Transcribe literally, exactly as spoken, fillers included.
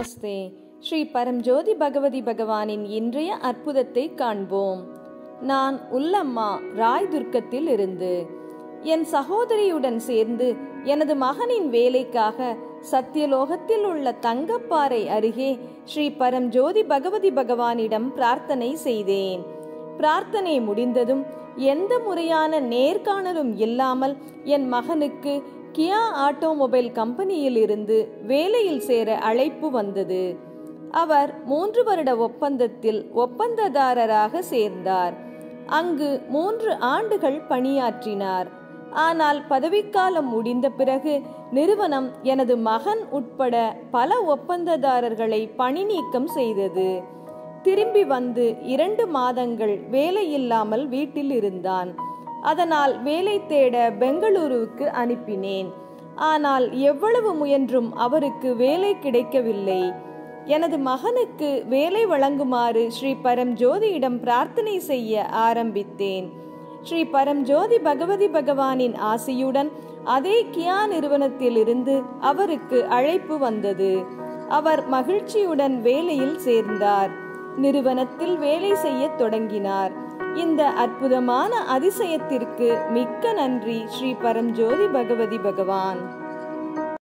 நமஸ்தே. ஸ்ரீ பரம்ஜோதி பகவதி பகவானின் இன்றைய அற்புதத்தை காண்போம். நான் உள்ளம்மா ராய் துர்க்கத்தில் இருந்து என் சகோதரியுடன் சேர்ந்து எனது மகனின் வேலைக்காக சத்தியலோகத்தில் உள்ள தங்கப்பாறை அருகே ஸ்ரீ பரம்ஜோதி பகவதி பகவானிடம் பிரார்த்தனை செய்தேன். பிரார்த்தனை முடிந்ததும் எந்த முறையான நேர்காணலும் இல்லாமல் என் மகனுக்கு கியா ஆட்டோமொபைல் கம்பெனியில் இருந்து வேலையில் சேர அழைப்பு வந்தது. அவர் மூன்று வருட ஒப்பந்தத்தில் ஒப்பந்ததாரராக சேர்ந்தார். அங்கு மூன்று ஆண்டுகள் பணியாற்றினார். ஆனால் பதவிக்காலம் முடிந்த பிறகு நிறுவனம் எனது மகன் உட்பட பல ஒப்பந்ததாரர்களை பணி நீக்கம் செய்தது. திரும்பி வந்து இரண்டு மாதங்கள் வேலையில்லாமல் வீட்டில் இருந்தான். அதனால் வேலை தேட பெங்களூருவுக்கு அனுப்பினேன். ஆனால் எவ்வளவு முயன்றும் அவருக்கு வேலை கிடைக்கவில்லை. எனது மகனுக்கு வேலை வழங்குமாறு ஸ்ரீ பரம்ஜோதியிடம் பிரார்த்தனை செய்ய ஆரம்பித்தேன். ஸ்ரீ பரம்ஜோதி பகவதி பகவானின் ஆசியுடன் அதே கியா நிறுவனத்திலிருந்து அவருக்கு அழைப்பு வந்தது. அவர் மகிழ்ச்சியுடன் வேலையில் சேர்ந்தார். நிறுவனத்தில் வேலை செய்ய தொடங்கினார். இந்த அற்புதமான அதிசயத்திற்கு மிக்க நன்றி ஸ்ரீ பரம்ஜோதி பகவதி பகவான்.